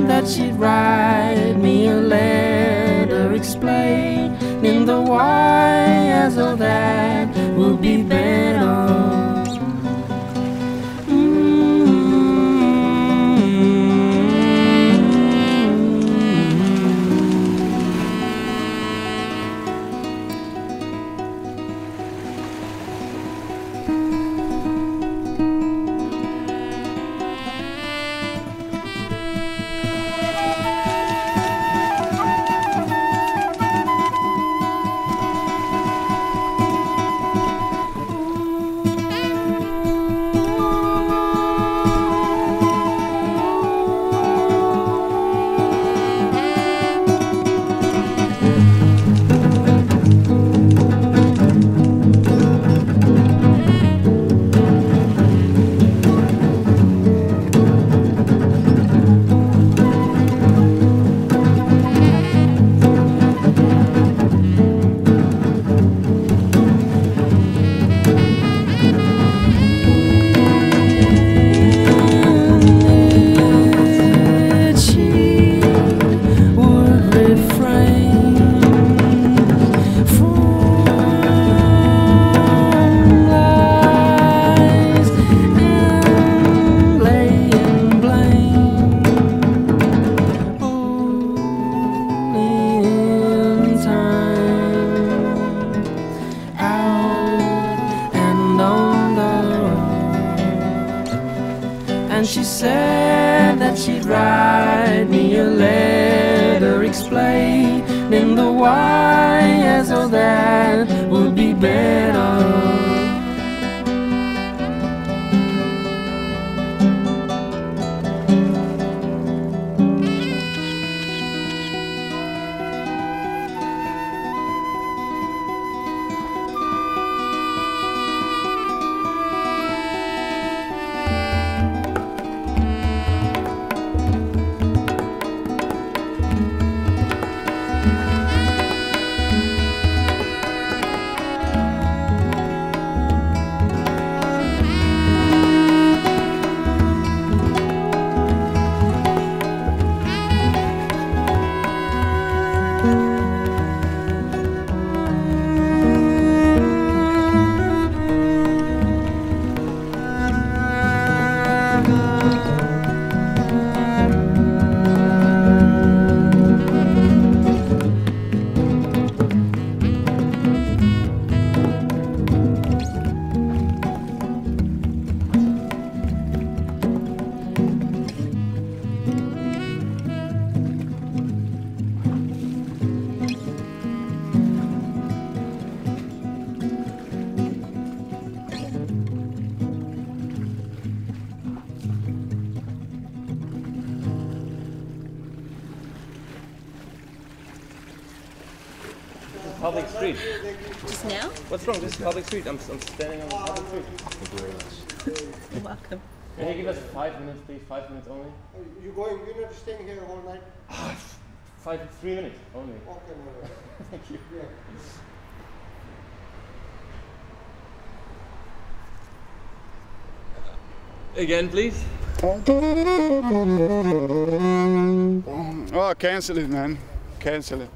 mind that she'd write me a letter explaining the why, as all that will be better. And she said that she'd write me a letter explaining the why, as all that would be better. Public street. Just now? What's wrong? This is public street. I'm standing on the public street. Thank you very much. You're welcome. Can you give us 5 minutes, please? 5 minutes only? You're not staying here all night? 3 minutes only. Okay, no. Thank you. Yeah. Again, please. Oh, cancel it, man. Cancel it.